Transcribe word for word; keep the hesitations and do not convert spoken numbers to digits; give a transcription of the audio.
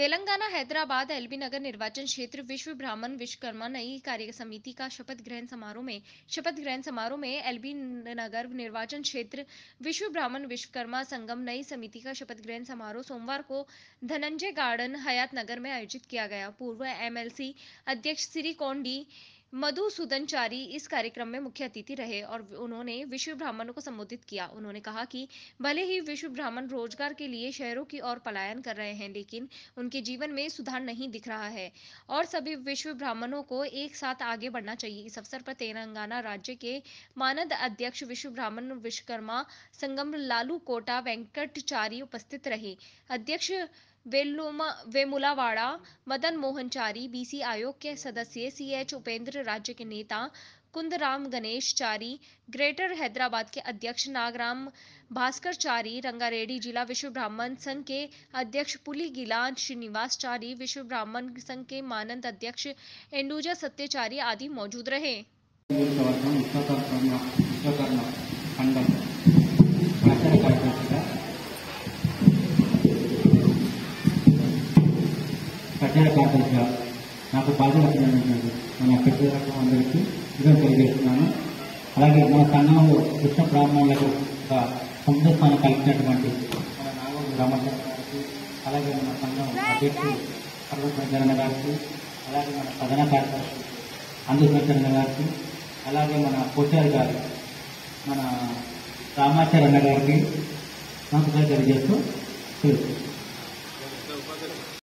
Telangana Hyderabad LB नगर निर्वाचन क्षेत्र विश्व ब्राह्मण विश्वकर्मा नई कार्य समिति का शपथ ग्रहण समारोह में शपथ ग्रहण समारोह में एलबी नगर निर्वाचन क्षेत्र विश्व ब्राह्मण विश्वकर्मा संगम नई समिति का शपथ ग्रहण समारोह सोमवार को धनंजय गार्डन हयात नगर में आयोजित किया गया। पूर्व एमएलसी अध्यक्ष श्री कोण मधु सुदनचारी इस कार्यक्रम में मुख्य अतिथि रहे और उन्होंने विश्व ब्राह्मणों को संबोधित किया। उन्होंने कहा कि भले ही विश्व ब्राह्मण रोजगार के लिए शहरों की ओर पलायन कर रहे हैं, लेकिन उनके जीवन में सुधार नहीं दिख रहा है और सभी विश्व ब्राह्मणों को एक साथ आगे बढ़ना चाहिए। इस अवसर पर तेलंगाना राज्य के मानद अध्यक्ष विश्व ब्राह्मण विश्वकर्मा संगम लालू कोटा वेंकट चारी उपस्थित रहे। अध्यक्ष वेमुलावाड़ा मदन मोहनचारी, बीसी आयोग के सदस्य सी एच उपेंद्र, राज्य के नेता कुंदराम गणेश चारी, ग्रेटर हैदराबाद के अध्यक्ष नागराम भास्कर चारी, रंगारेडी जिला विश्व ब्राह्मण संघ के अध्यक्ष पुली गिलान श्रीनिवास चारी, विश्व ब्राह्मण संघ के मानद अध्यक्ष एंडुजा सत्याचारी आदि मौजूद रहे। ప్రచార కార్యక్రమంగా నాకు పాల్గొనడానికి నేను అక్కడికి అందరికీ ఇదే తెలియజేస్తున్నాను. అలాగే మన సంఘంలో కృష్ణ బ్రాహ్మణులకు ఒక సొంత స్థానం కలిగినటువంటి మన నాగరాం రామచంద్ర గారికి, అలాగే మన సంఘం అధ్యక్షుడు హర్వచంద్రన్న గారికి, అలాగే మన ప్రధాన కార్యదర్శి అందుచంద్రన్న గారికి, అలాగే మన కోచారి గారు మన రామాచార్య గారికి నాకు తెలియజేస్తూ తెలుసు.